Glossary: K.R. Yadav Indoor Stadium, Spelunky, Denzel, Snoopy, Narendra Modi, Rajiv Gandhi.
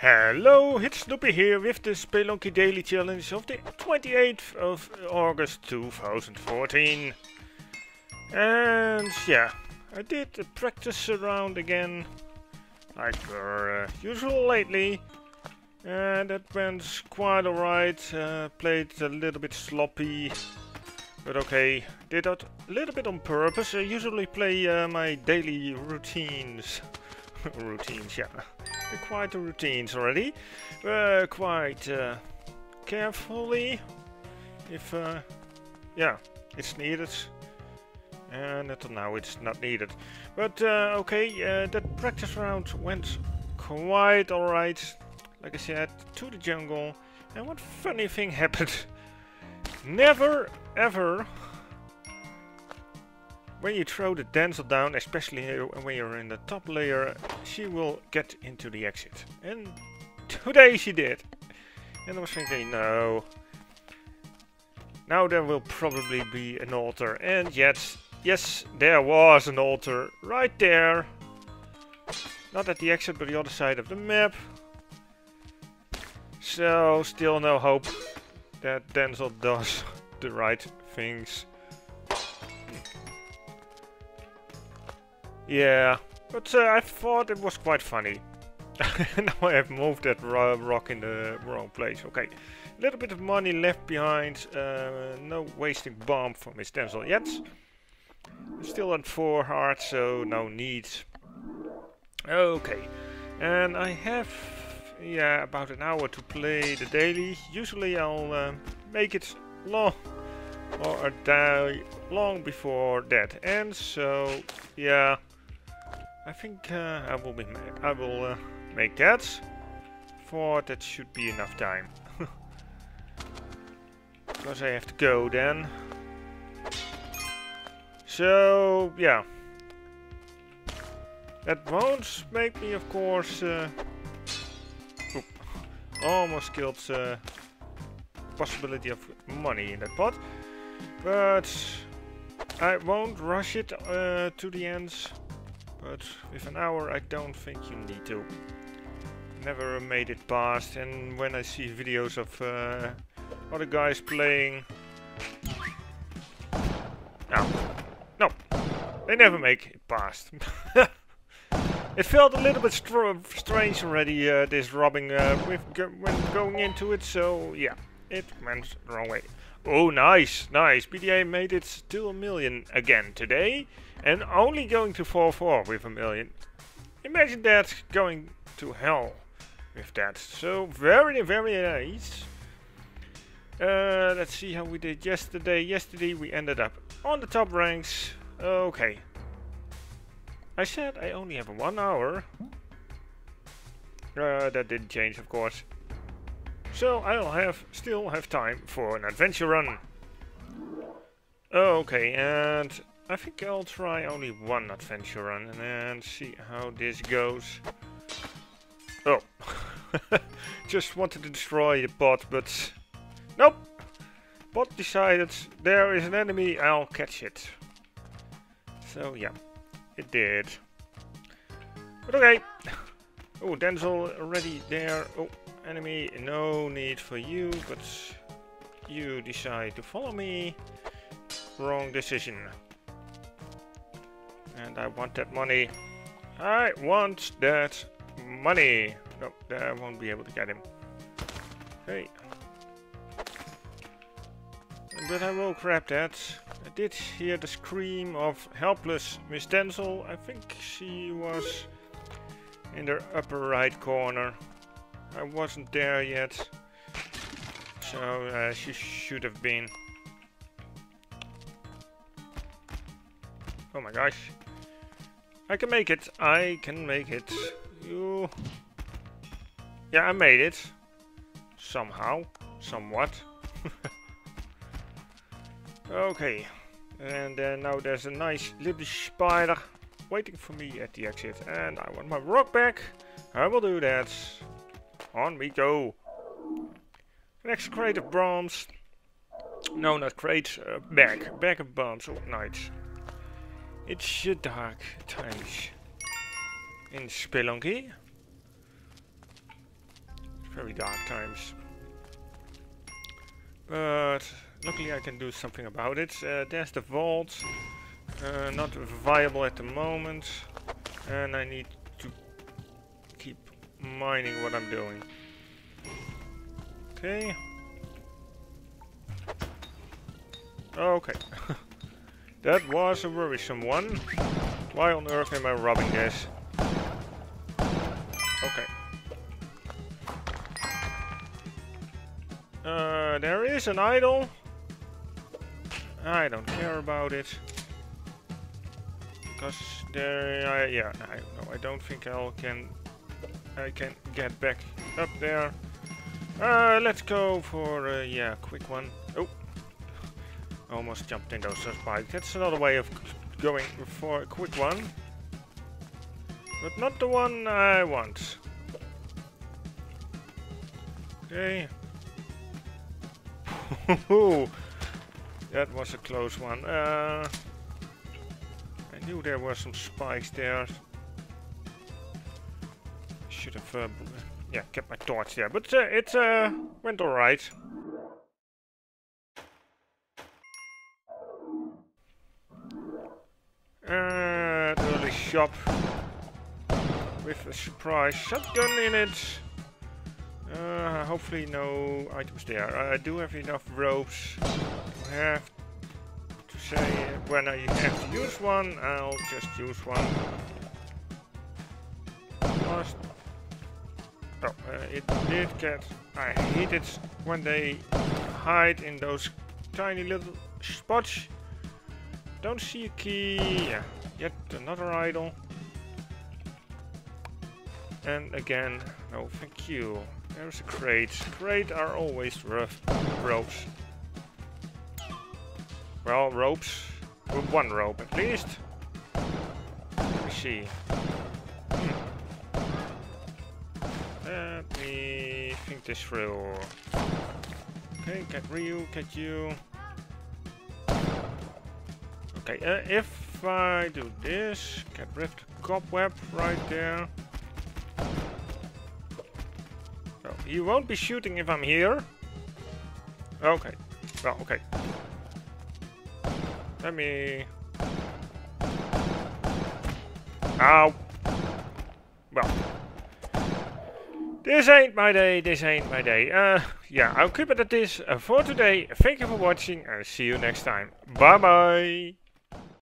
Hello, it's Snoopy here with the Spelunky Daily Challenge of the 28th of August 2014. And yeah, I did a practice round again, like per usual lately. And that went quite alright, played a little bit sloppy, but okay, did that a little bit on purpose. I usually play my daily routines. Yeah. Quite the routines already. Quite carefully, if yeah, it's needed. And until now it's not needed. But okay, that practice round went quite alright. Like I said, to the jungle. And what funny thing happened. Never ever, when you throw the Denzel down, especially when you're in the top layer, she will get into the exit. And today she did. And I was thinking, no. Now there will probably be an altar. And yet, yes, there was an altar right there. Not at the exit, but the other side of the map. So, still no hope that Denzel does the right things. Yeah, but I thought it was quite funny. Now I have moved that rock in the wrong place. Okay, a little bit of money left behind. No wasting bomb from his Denzel yet. Still at 4 hearts, so no need. Okay, and I have about an hour to play the daily. Usually I'll make it long. Or a day long before that, and so yeah. I think I will make that, for that should be enough time. Because I have to go then. So yeah. That won't make me, of course, almost killed the possibility of money in that pot. But I won't rush it to the end. But with an hour, I don't think you need to. Never made it past. And when I see videos of other guys playing, no, they never make it past. It felt a little bit strange already, this robbing when going into it. So yeah, it went the wrong way. Oh, nice, nice. BDA made it to 1 million again today, and only going to 4-4 with 1 million. Imagine that, going to hell with that. So very, very nice. Let's see how we did yesterday. Yesterday we ended up on the top ranks. Okay. I said I only have 1 hour. That didn't change, of course. So I'll still have time for an adventure run. Okay, and I think I'll try only one adventure run and see how this goes. Oh, just wanted to destroy the pot, but nope. Pot decided there is an enemy, I'll catch it. So yeah, it did. But okay. Oh, Denzel already there. Oh. Enemy, no need for you, but you decide to follow me. Wrong decision. And I want that money. I want that money. No, I won't be able to get him. Hey. But I will grab that. I did hear the scream of helpless Miss Denzel. I think she was in the upper right corner. I wasn't there yet, so she should have been. Oh my gosh. I can make it, I can make it. You. Yeah, I made it. Somehow, somewhat. Okay, and now there's a nice little spider waiting for me at the exit. And I want my rock back. I will do that. On we go. Next crate of bombs. No, not crate. Bag of bombs. Oh, nice. It's a dark times in Spelunky. very dark times. But luckily I can do something about it. There's the vault. Not viable at the moment. And I need to keep mining what I'm doing. Okay. Okay. That was a worrisome one. Why on earth am I robbing this? Okay. There is an idol. I don't care about it. Because there... I don't think I can get back up there. Let's go for a quick one. Oh. Almost jumped into those spikes. That's another way of going for a quick one. But not the one I want. Okay. That was a close one. I knew there were some spikes there. Should have kept my torch there, but it went all right. Early shop with a surprise shotgun in it. Hopefully no items there. I do have enough ropes to have to say when I have to use one, I'll just use one. It did get... I hate it when they hide in those tiny little spots. Don't see a key. Yeah, yet another idol. And again, no thank you. There's a crate. Crates are always rough. Ropes. Well, ropes. With one rope at least. Let me see. Let me think this through. Okay, get Ryu, get you. Okay, if I do this, get rid of the cobweb right there. You won't be shooting if I'm here. Okay. Well, okay. Let me... Ow. Well. This ain't my day. This ain't my day. I'll keep it at this for today. Thank you for watching and see you next time. Bye-bye.